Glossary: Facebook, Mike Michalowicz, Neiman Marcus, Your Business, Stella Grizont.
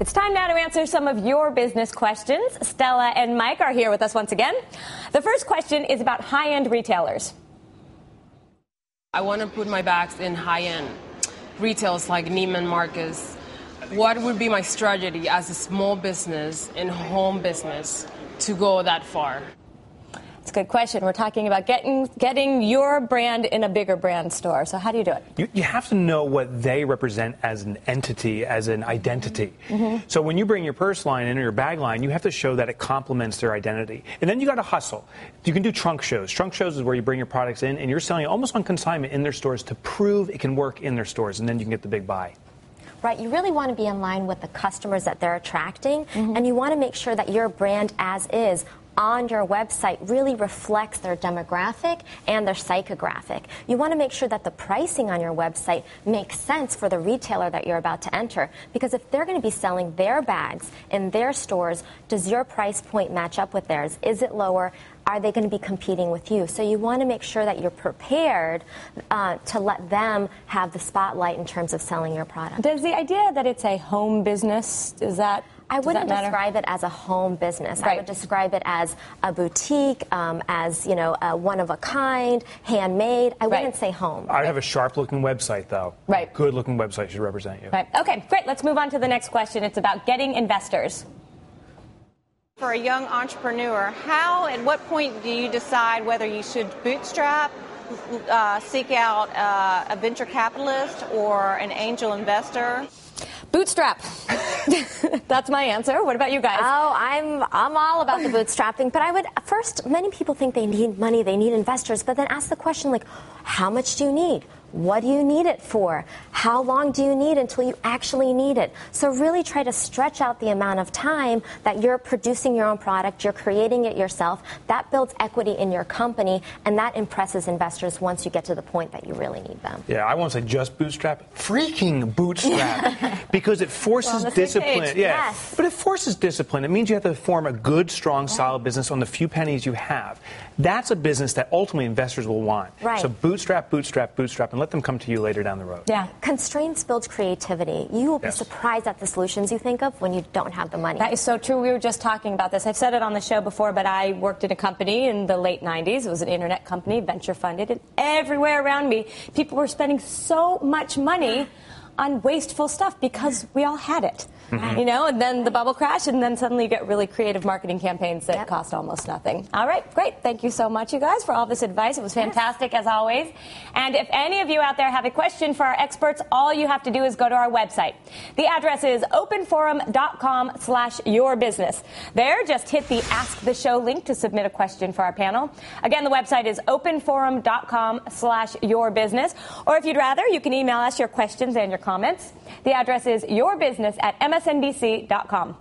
It's time now to answer some of your business questions. Stella and Mike are here with us once again. The first question is about high-end retailers. I want to put my bags in high-end retails like Neiman Marcus. What would be my strategy as a small business and home business to go that far? That's a good question. We're talking about getting your brand in a bigger brand store. So how do you do it? You have to know what they represent as an entity, as an identity. Mm-hmm. So when you bring your purse line in or your bag line, you have to show that it complements their identity. And then you got to hustle. You can do trunk shows. Trunk shows is where you bring your products in and you're selling it almost on consignment in their stores to prove it can work in their stores, and then you can get the big buy. Right, you really want to be in line with the customers that they're attracting, mm-hmm. and you want to make sure that your brand as is on your website really reflects their demographic and their psychographic. You want to make sure that the pricing on your website makes sense for the retailer that you're about to enter, because if they're going to be selling their bags in their stores, does your price point match up with theirs? Is it lower? Are they going to be competing with you? So you want to make sure that you're prepared to let them have the spotlight in terms of selling your product. Does the idea that it's a home business, is that... I wouldn't describe it as a home business. Right. I would describe it as a boutique, as, you know, one of a kind, handmade. I wouldn't say home. I'd have a sharp-looking website, though. Right. Good-looking website should represent you. Right. Okay, great. Let's move on to the next question. It's about getting investors. For a young entrepreneur, how, at what point do you decide whether you should bootstrap, seek out a venture capitalist or an angel investor? Bootstrap. That's my answer. What about you guys? Oh, I'm all about the bootstrapping, but I would first, many people think they need money, they need investors, but then ask the question like, how much do you need? What do you need it for? How long do you need until you actually need it? So really try to stretch out the amount of time that you're producing your own product, you're creating it yourself. That builds equity in your company, and that impresses investors once you get to the point that you really need them. Yeah, I won't say just bootstrap, freaking bootstrap, because it forces discipline. Yeah, yes. But it forces discipline. It means you have to form a good, strong, solid business on the few pennies you have. That's a business that ultimately investors will want. Right. So bootstrap, bootstrap, bootstrap, and let them come to you later down the road. Yeah. Constraints build creativity. You will be surprised at the solutions you think of when you don't have the money. That is so true. We were just talking about this. I've said it on the show before, but I worked in a company in the late 90s. It was an internet company, venture funded, and everywhere around me, people were spending so much money on wasteful stuff because we all had it. Mm-hmm. You know, and then the bubble crashed, and then suddenly you get really creative marketing campaigns that cost almost nothing. All right, great. Thank you so much, you guys, for all this advice. It was fantastic, as always. And if any of you out there have a question for our experts, all you have to do is go to our website. The address is openforum.com/yourbusiness. There, just hit the Ask the Show link to submit a question for our panel. Again, the website is openforum.com/yourbusiness. Or if you'd rather, you can email us your questions and your comments. The address is yourbusiness@msnbc.com.